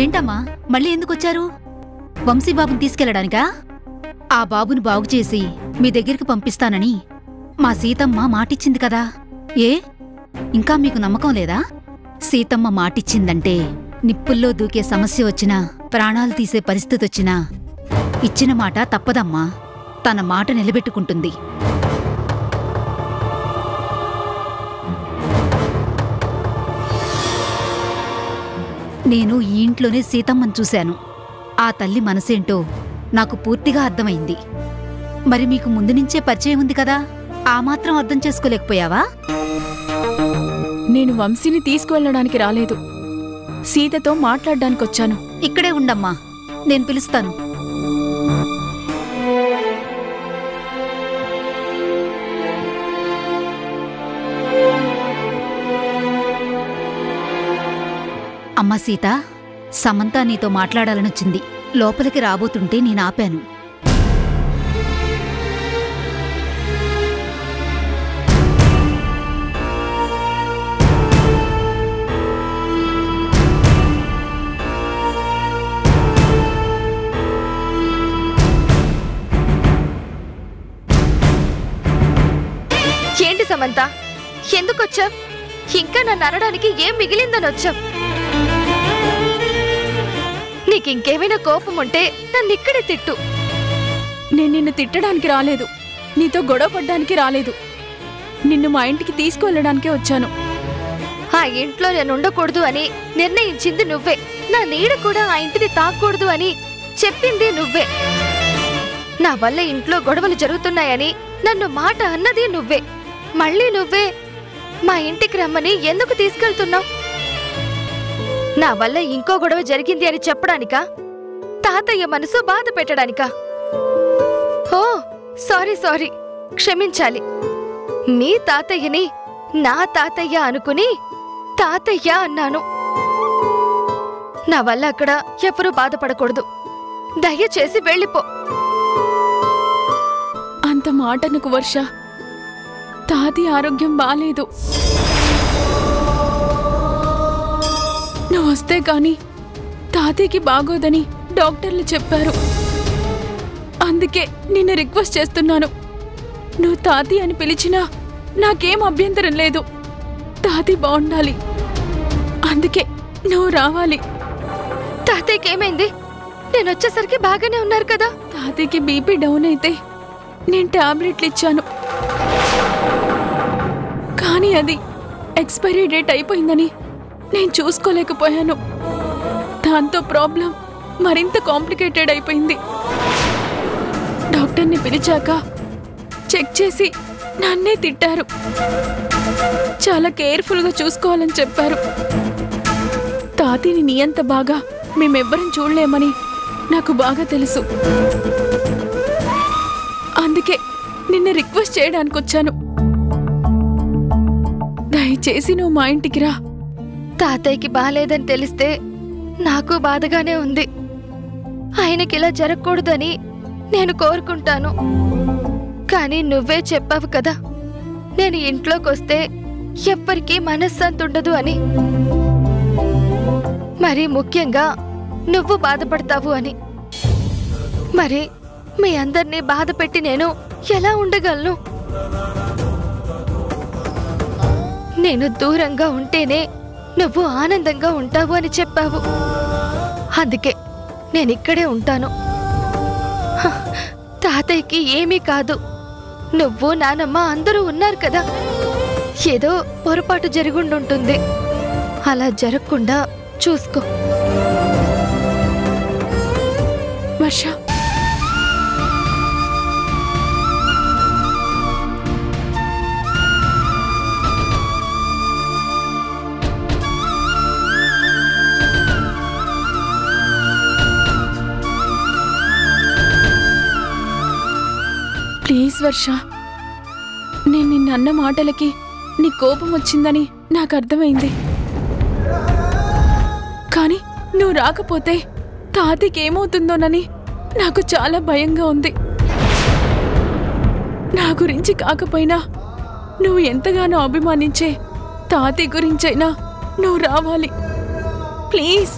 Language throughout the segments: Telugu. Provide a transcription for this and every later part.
ఏంటమ్మా మళ్ళీ ఎందుకు వచ్చారు? వంశీ బాబుని తీసుకెళ్ళడానికా? ఆ బాబుని బాగు చేసి మీ దగ్గరికి పంపిస్తానని మా సీతమ్మ మాటిచ్చింది కదా. ఏ ఇంకా మీకు నమ్మకం లేదా? సీతమ్మ మాటిచ్చిందంటే నిప్పుల్లో దూకే సమస్య వచ్చినా, ప్రాణాలు తీసే పరిస్థితి వచ్చినా ఇచ్చిన మాట తప్పదమ్మా. తన మాట నిలబెట్టుకుంటుంది. నేను ఈ ఇంట్లోనే సీతమ్మను చూశాను. ఆ తల్లి మనసేంటో నాకు పూర్తిగా అర్థమైంది. మరి మీకు ముందు నుంచే పరిచయం ఉంది కదా, ఆ మాత్రం అర్థం చేసుకోలేకపోయావా? నేను వంశీని తీసుకువెళ్ళడానికి రాలేదు, సీతతో మాట్లాడడానికొచ్చాను. ఇక్కడే ఉండమ్మా, నేను పిలుస్తాను. అమ్మ సీత, సమంత నీతో మాట్లాడాలనొచ్చింది. లోపలికి రాబోతుంటే నేను ఆపాను. ఏంటి సమంత, ఎందుకొచ్చావు? ఇంకా నన్ను అనడానికి ఏం మిగిలిందని వచ్చావు? నీకింకేమైనా కోపం ఉంటే నన్ను ఇక్కడే తిట్టు. నేను నిన్ను తిట్టడానికి రాలేదు, నీతో గొడవ పడ్డానికి రాలేదు. నిన్ను మా ఇంటికి తీసుకువెళ్ళడానికే వచ్చాను. ఆ ఇంట్లో నేను ఉండకూడదు అని నిర్ణయించింది నువ్వే. నా నీడ కూడా ఆ ఇంటిని తాకూడదు అని చెప్పింది నువ్వే. నా వల్ల ఇంట్లో గొడవలు జరుగుతున్నాయని నన్ను మాట అన్నది నువ్వే. మళ్ళీ నువ్వే మా ఇంటికి రమ్మని ఎందుకు తీసుకెళ్తున్నావు? నా వల్ల ఇంకో గొడవ జరిగింది అని చెప్పడానికా? తాతయ్య మనసు బాధ పెట్టడానికా? ఓ సారీ, క్షమించాలి. మీ తాతయ్యని నా తాతయ్య అనుకుని తాతయ్య అన్నాను. నా వల్ల అక్కడ ఎవరూ బాధపడకూడదు, దయచేసి వెళ్ళిపో. అంత మాటనుకు వర్ష, తాతయ్య ఆరోగ్యం బాలేదు. నువ్వు వస్తే కానీ తాతయ్యకి బాగోదని డాక్టర్లు చెప్పారు. అందుకే నిన్ను రిక్వెస్ట్ చేస్తున్నాను. నువ్వు తాతయ్య అని పిలిచినా నాకేం అభ్యంతరం లేదు. తాతయ్య బాగుండాలి, అందుకే నువ్వు రావాలి. తాతయ్యకి ఏమైంది? నేను వచ్చేసరికి బాగానే ఉన్నారు కదా? తాతయ్యకి బీపీ డౌన్ అయితే నేను టాబ్లెట్లు ఇచ్చాను, కానీ అది ఎక్స్పైరీ డేట్ అయిపోయిందని నేను చూసుకోలేకపోయాను. దాంతో ప్రాబ్లం మరింత కాంప్లికేటెడ్ అయిపోయింది. డాక్టర్ని పిలిచాక చెక్ చేసి నన్నే తిట్టారు. చాలా కేర్ఫుల్గా చూసుకోవాలని చెప్పారు. తాతయ్యని నీయంత బాగా మేమెవ్వరం చూడలేమని నాకు బాగా తెలుసు. అందుకే నిన్న రిక్వెస్ట్ చేయడానికి వచ్చాను. దయచేసి నువ్వు మా ఇంటికి రా. తాతయ్యకి బాలేదని తెలిస్తే నాకు బాధగానే ఉంది. ఆయనకి ఇలా జరగకూడదని నేను కోరుకుంటాను, కానీ నువ్వే చెప్పావు కదా నేను ఇంట్లోకి వస్తే ఎవ్వరికీ మనశ్శాంతి ఉండదు అని, మరి ముఖ్యంగా నువ్వు బాధపడతావు అని. మరి మీ అందరినీ బాధ పెట్టి నేను ఎలా ఉండగలను? నేను దూరంగా ఉంటేనే నువ్వు ఆనందంగా ఉంటావు అని చెప్పావు, అందుకే నేనిక్కడే ఉంటాను. తాతయ్యకి ఏమీ కాదు, నువ్వు నానమ్మ అందరూ ఉన్నారు కదా. ఏదో పొరపాటు జరుగుండుంటుంది, అలా జరగకుండా చూసుకో. వర్ష, ప్లీజ్ వర్ష, నేను నిన్నన్న మాటలకి నీ కోపం వచ్చిందని నాకు అర్థమైంది. కానీ నువ్వు రాకపోతే తాతయ్యకి ఏమవుతుందోనని నాకు చాలా భయంగా ఉంది. నా గురించి కాకపోయినా నువ్వు ఎంతగానో అభిమానించే తాతయ్య గురించైనా నువ్వు రావాలి ప్లీజ్.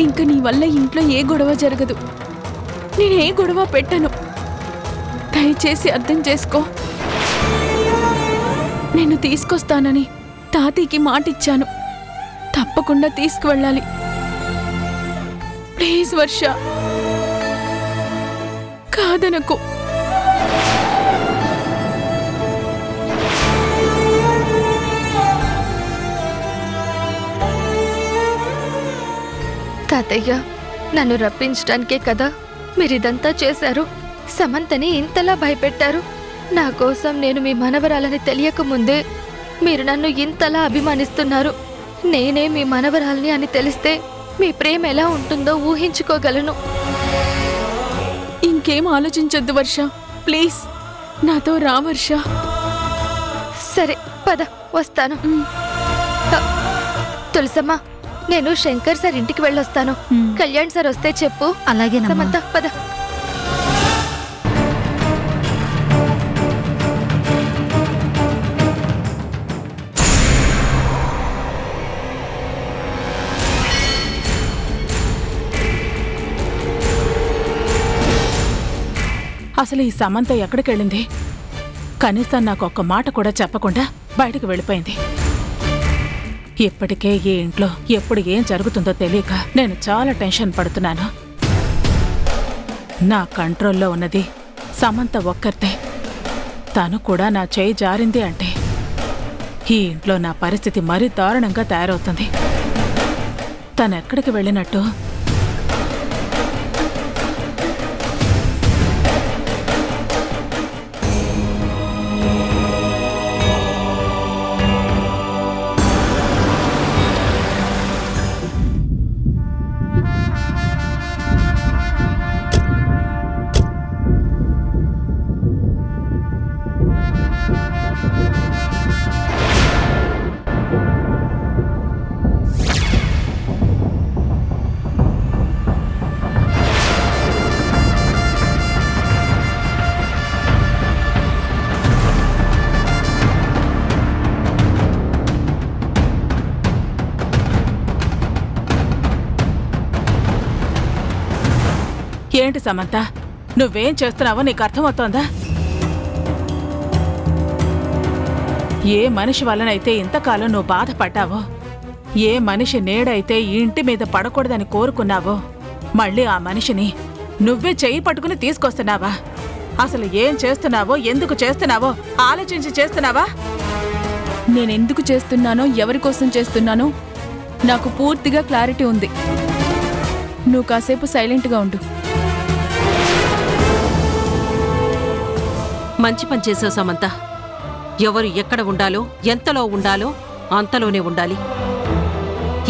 इंका नी वल्ल इंट्लो ए गोडव जरगदु। नेने गोडव पेट्टनु దయచేసి అర్థం చేసుకో। నేను తీసుకొస్తానని తాతయ్యకి మాట ఇచ్చాను, తప్పకుండా తీసుకెళ్ళాలి। ప్లీజ్ వర్ష కాదనకు। తాతయ్య నన్ను రప్పించడానికే కదా మీరిదంతా చేశారు। సమంతని ఇంతలా భయపెట్టారు। నా కోసం నేను మీ మనవరాలని తెలియక ముందే మీరు నన్ను ఇంతలా అభిమానిస్తున్నారు। నేనే మీ మనవరాలని అని తెలిస్తే మీ ప్రేమ ఎలా ఉంటుందో ఊహించుకోగలను। ఇంకేం ఆలోచించొద్దు వర్ష, ప్లీజ్ నాతో రా వర్ష। సరే పద, వస్తాను। తులసమ్మ నేను శంకర్ సార్ ఇంటికి వెళ్ళొస్తాను, కళ్యాణ్ సార్ వస్తే చెప్పు। అలాగే సమంత పద। అసలు ఈ సమంత ఎక్కడికి వెళ్ళింది? కనీసం నాకు ఒక్క మాట కూడా చెప్పకుండా బయటకు వెళ్ళిపోయింది। ఇప్పటికే ఈ ఇంట్లో ఎప్పుడు ఏం జరుగుతుందో తెలియక నేను చాలా టెన్షన్ పడుతున్నాను। నా కంట్రోల్లో ఉన్నది సమంత ఒక్కరితే, తను కూడా నా చేయి జారింది అంటే ఈ ఇంట్లో నా పరిస్థితి మరీ దారుణంగా తయారవుతుంది। తను ఎక్కడికి వెళ్ళినట్టు? ఏంటి సమంత, నువ్వేం చేస్తున్నావో నీకు అర్థమవుతోందా? ఏ మనిషి వల్లనైతే ఇంతకాలం నువ్వు బాధపడ్డావో, ఏ మనిషి నేడైతే ఈ ఇంటి మీద పడకూడదని కోరుకున్నావో, మళ్ళీ ఆ మనిషిని నువ్వే చెయ్యి పట్టుకుని తీసుకొస్తున్నావా? అసలు ఏం చేస్తున్నావో, ఎందుకు చేస్తున్నావో ఆలోచించి చేస్తున్నావా? నేనెందుకు చేస్తున్నానో, ఎవరికోసం చేస్తున్నానో నాకు పూర్తిగా క్లారిటీ ఉంది। నువ్వు కాసేపు సైలెంట్గా ఉండు। మంచి పని చేసావు సమంత। ఎవరు ఎక్కడ ఉండాలో, ఎంతలో ఉండాలో అంతలోనే ఉండాలి।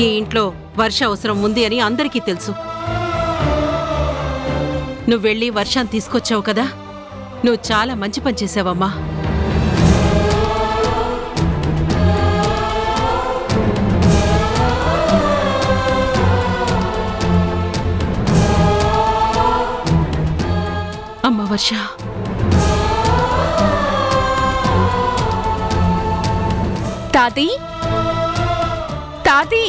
ఈ ఇంట్లో వర్ష అవసరం ఉంది అని అందరికీ తెలుసు। నువ్వు వెళ్ళి వర్షాన్ని తీసుకొచ్చావు కదా, నువ్వు చాలా మంచి పని చేసావమ్మా। అమ్మ వర్ష, ताती ताती।